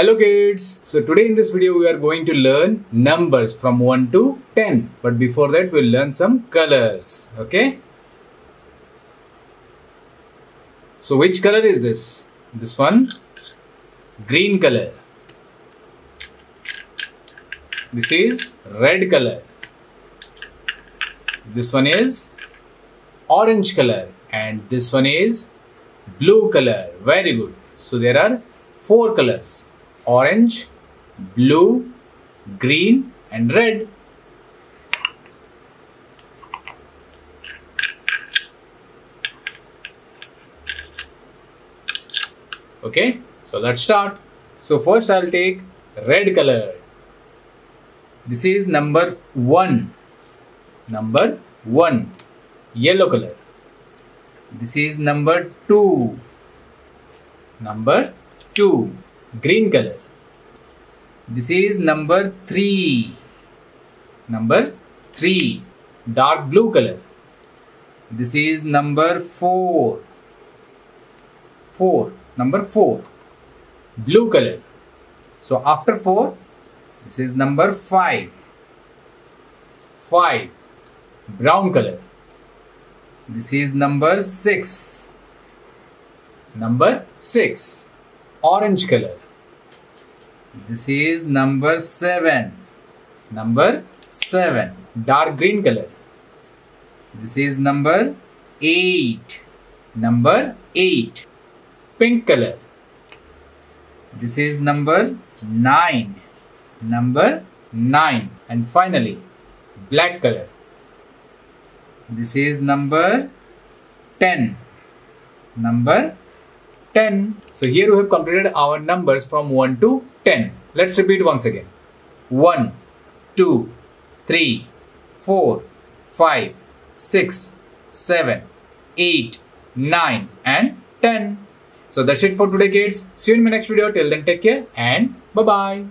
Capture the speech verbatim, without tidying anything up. Hello kids! So today in this video we are going to learn numbers from one to ten. But before that we'll learn some colors. Okay? So which color is this? This one. Green color. This is red color. This one is orange color. And this one is blue color. Very good. So there are four colors: orange, blue, green, and red. Okay, so let's start. So first I'll take red color. This is number one. Number one, yellow color. This is number two. Number two, green color. This is number three. Number three, dark blue color. This is number four. Four, number four, blue color. So after four, this is number five. Five, brown color. This is number six. Number six, orange color. This is number seven. Number seven, dark green color. This is number eight. Number eight, pink color. This is number nine. Number nine, and finally black color. This is number ten. Number ten. So here we have completed our numbers from one to ten. Let's repeat once again. one, two, three, four, five, six, seven, eight, nine and ten. So that's it for today kids. See you in my next video. Till then take care and bye bye.